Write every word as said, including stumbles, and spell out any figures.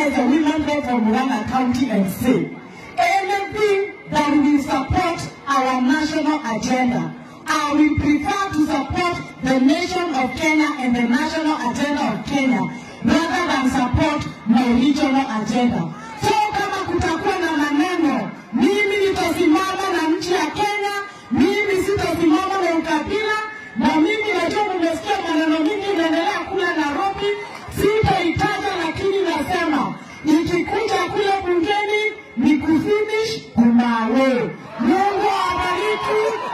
as a women rep of Murang'a County and say, anything that will support our national agenda, I will prefer to support the nation of Kenya and the national agenda of Kenya rather than support my regional agenda. So kama kutakuwa na maneno, mimi nitasimama na nchi ya Kenya, mimi sitasimama na ukabila, na mimi najua mmesikia maneno mingi inaendelea kule Nairobi, sitaitaja lakini nasema nikikuja kule bungeni nikufinish umawe. Mungu awabariki.